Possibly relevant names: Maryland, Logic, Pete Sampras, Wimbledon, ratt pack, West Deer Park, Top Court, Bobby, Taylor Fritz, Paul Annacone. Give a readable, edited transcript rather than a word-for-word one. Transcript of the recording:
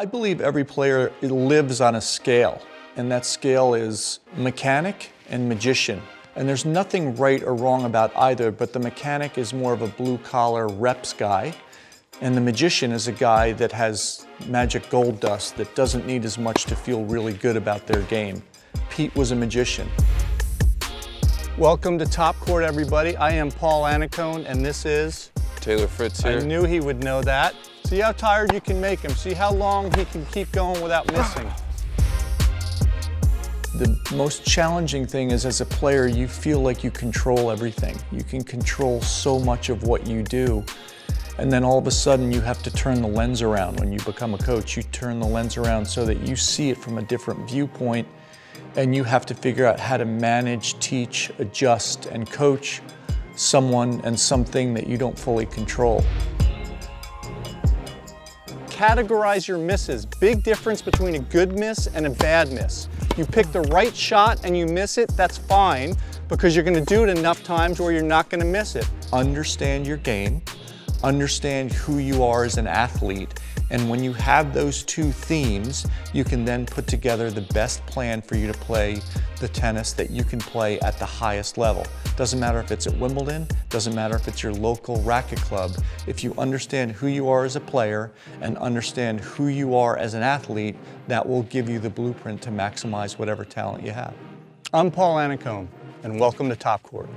I believe every player lives on a scale, and that scale is mechanic and magician. And there's nothing right or wrong about either, but the mechanic is more of a blue-collar reps guy, and the magician is a guy that has magic gold dust that doesn't need as much to feel really good about their game. Pete was a magician. Welcome to Top Court, everybody. I am Paul Annacone, and this is... Taylor Fritz here. I knew he would know that. See how tired you can make him. See how long he can keep going without missing. The most challenging thing is, as a player, you feel like you control everything. You can control so much of what you do. And then all of a sudden, you have to turn the lens around. When you become a coach, you turn the lens around so that you see it from a different viewpoint, and you have to figure out how to manage, teach, adjust, and coach someone and something that you don't fully control. Categorize your misses. Big difference between a good miss and a bad miss. You pick the right shot and you miss it, that's fine, because you're gonna do it enough times where you're not gonna miss it. Understand your game, understand who you are as an athlete, and when you have those two themes, you can then put together the best plan for you to play the tennis that you can play at the highest level. Doesn't matter if it's at Wimbledon, doesn't matter if it's your local racket club. If you understand who you are as a player and understand who you are as an athlete, that will give you the blueprint to maximize whatever talent you have. I'm Paul Annacone, and welcome to Top Court.